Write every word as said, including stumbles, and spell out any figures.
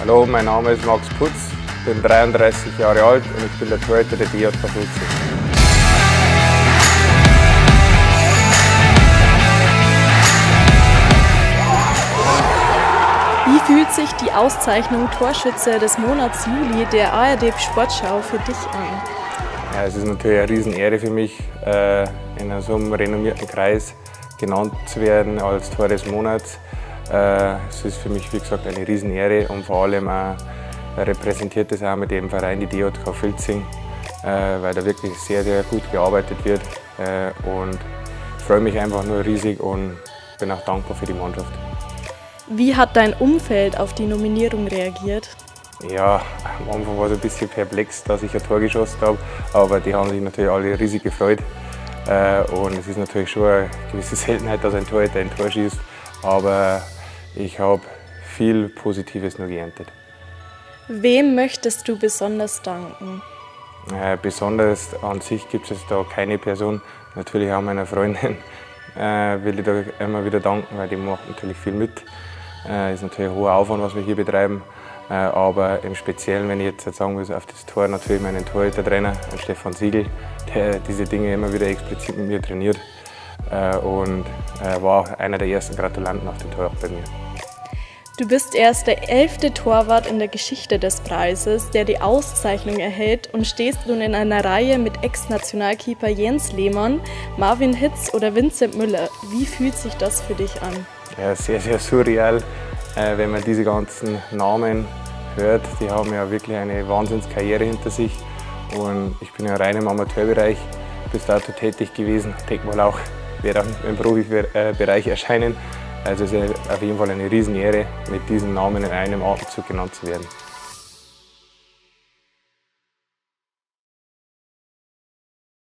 Hallo, mein Name ist Max Putz, ich bin dreiunddreißig Jahre alt und ich bin der Torhüter der D J K Vilzing. Wie fühlt sich die Auszeichnung Torschütze des Monats Juli der A R D Sportschau für dich an? Ja, es ist natürlich eine Riesenehre für mich, in so einem renommierten Kreis genannt zu werden als Tor des Monats. Es ist für mich, wie gesagt, eine Riesenehre und vor allem auch repräsentiert es auch mit dem Verein die D J K Vilzing, weil da wirklich sehr, sehr gut gearbeitet wird. Und ich freue mich einfach nur riesig und bin auch dankbar für die Mannschaft. Wie hat dein Umfeld auf die Nominierung reagiert? Ja, am Anfang war ich ein bisschen perplex, dass ich ein Tor geschossen habe, aber die haben sich natürlich alle riesig gefreut. Und es ist natürlich schon eine gewisse Seltenheit, dass ein Torhüter ein Tor schießt, aber ich habe viel Positives nur geerntet. Wem möchtest du besonders danken? Besonders an sich gibt es da keine Person, natürlich auch meiner Freundin. Will ich da immer wieder danken, weil die macht natürlich viel mit. Es ist natürlich ein hoher Aufwand, was wir hier betreiben, aber im Speziellen, wenn ich jetzt sagen will, auf das Tor natürlich meinen Torhüter-Trainer, Stefan Siegel, der diese Dinge immer wieder explizit mit mir trainiert und war auch einer der ersten Gratulanten auf dem Tor auch bei mir. Du bist erst der elfte Torwart in der Geschichte des Preises, der die Auszeichnung erhält und stehst nun in einer Reihe mit Ex-Nationalkeeper Jens Lehmann, Marvin Hitz oder Vincent Müller. Wie fühlt sich das für dich an? Ja, sehr, sehr surreal, äh, wenn man diese ganzen Namen hört. Die haben ja wirklich eine Wahnsinnskarriere hinter sich und ich bin ja rein im Amateurbereich bis dato tätig gewesen. Ich denke mal auch, werde auch im Profibereich erscheinen. Also es ist auf jeden Fall eine Riesenehre, mit diesem Namen in einem Atemzug genannt zu werden.